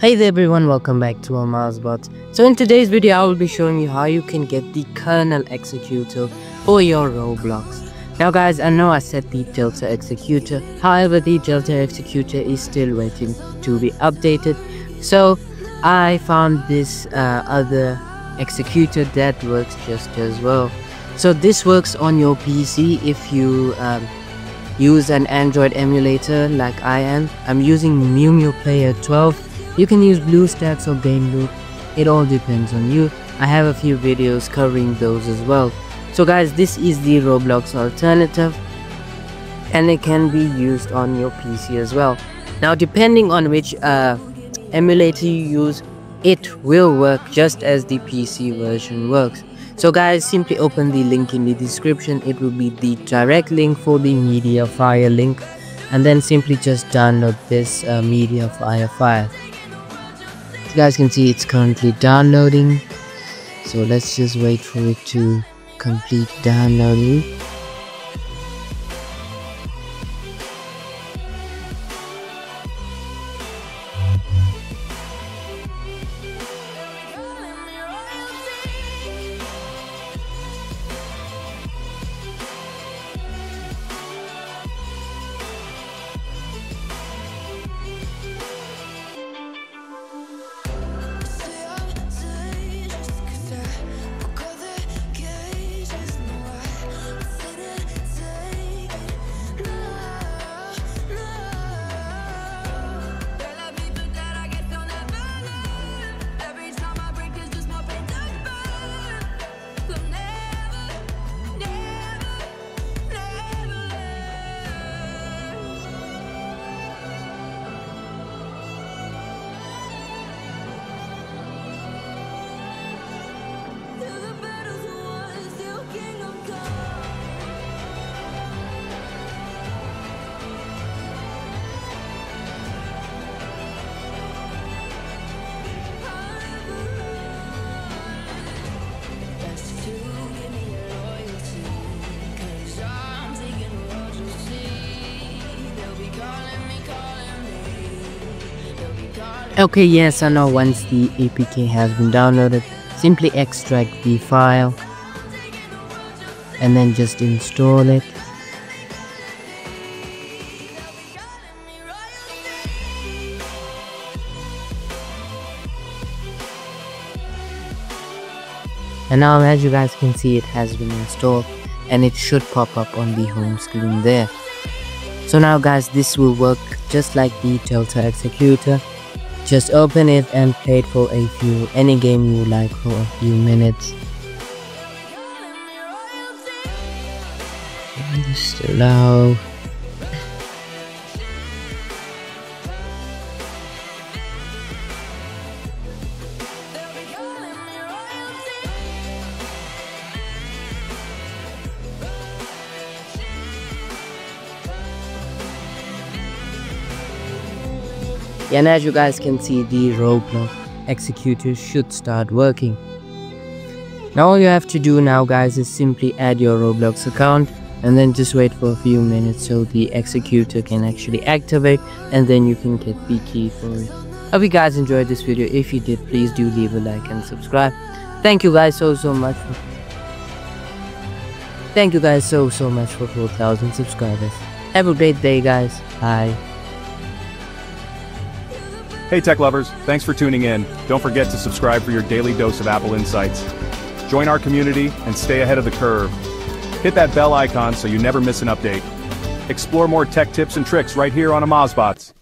Hey there everyone, welcome back to AmaazBots. So in today's video I will be showing you how you can get the kernel executor for your Roblox. Now guys, I know I said the Delta Executor, however the Delta Executor is still waiting to be updated. So I found this other executor that works just as well. So this works on your PC if you use an Android emulator like I am. I'm using MuMu Player 12. You can use BlueStacks or GameLoop, it all depends on you. I have a few videos covering those as well. So guys, this is the Roblox alternative and it can be used on your PC as well. Now depending on which emulator you use, it will work just as the PC version works. So guys, simply open the link in the description. It will be the direct link for the MediaFire link, and then simply just download this MediaFire file. You guys can see it's currently downloading, so let's just wait for it to complete downloading. Okay, yes, I know once the APK has been downloaded, simply extract the file and then just install it. And now as you guys can see, it has been installed and it should pop up on the home screen there. So now guys, this will work just like the Delta Executor. Just open it and play it for any game you like for a few minutes. And just allow. And as you guys can see, the Roblox executor should start working. Now all you have to do now guys is simply add your Roblox account and then just wait for a few minutes so the executor can actually activate, and then you can get the key for it. Hope you guys enjoyed this video. If you did, please do leave a like and subscribe. Thank you guys so much. Thank you guys so much for 4,000 subscribers. Have a great day guys. Bye. Hey tech lovers, thanks for tuning in. Don't forget to subscribe for your daily dose of Apple insights. Join our community and stay ahead of the curve. Hit that bell icon so you never miss an update. Explore more tech tips and tricks right here on AmaazBots.